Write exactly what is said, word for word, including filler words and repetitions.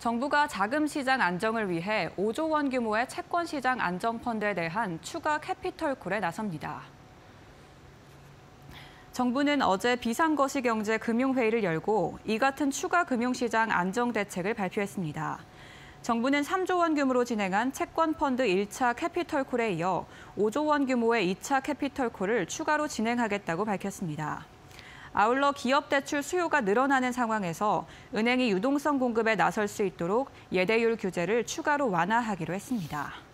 정부가 자금 시장 안정을 위해 오조 원 규모의 채권 시장 안정 펀드에 대한 추가 캐피털콜에 나섭니다. 정부는 어제 비상거시경제 금융회의를 열고 이 같은 추가 금융시장 안정 대책을 발표했습니다. 정부는 삼조 원 규모로 진행한 채권 펀드 일차 캐피털콜에 이어 오조 원 규모의 이차 캐피털콜을 추가로 진행하겠다고 밝혔습니다. 아울러 기업 대출 수요가 늘어나는 상황에서 은행이 유동성 공급에 나설 수 있도록 예대율 규제를 추가로 완화하기로 했습니다.